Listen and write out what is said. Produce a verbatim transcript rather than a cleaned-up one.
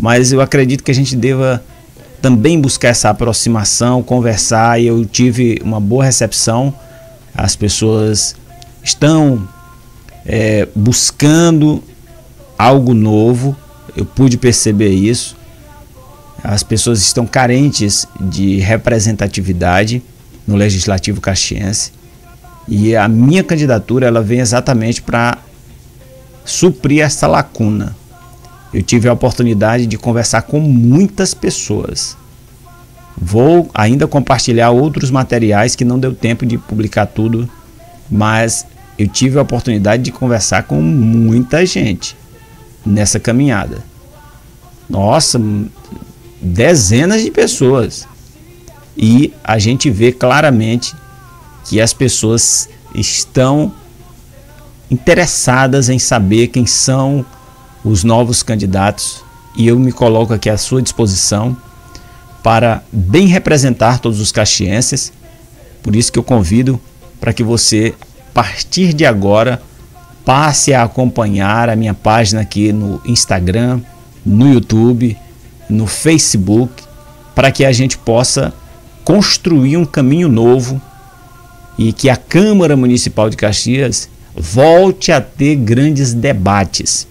mas eu acredito que a gente deva também buscar essa aproximação, conversar, e eu tive uma boa recepção. As pessoas estão é, buscando algo novo, eu pude perceber isso. As pessoas estão carentes de representatividade no Legislativo Caxiense, e a minha candidatura ela vem exatamente para suprir essa lacuna. Eu tive a oportunidade de conversar com muitas pessoas. Vou ainda compartilhar outros materiais que não deu tempo de publicar tudo, mas eu tive a oportunidade de conversar com muita gente nessa caminhada. Nossa, dezenas de pessoas. E a gente vê claramente que as pessoas estão interessadas em saber quem são os novos candidatos, e eu me coloco aqui à sua disposição para bem representar todos os caxienses. Por isso que eu convido para que você, a partir de agora, passe a acompanhar a minha página aqui no Instagram, no YouTube, no Facebook, para que a gente possa construir um caminho novo e que a Câmara Municipal de Caxias volte a ter grandes debates.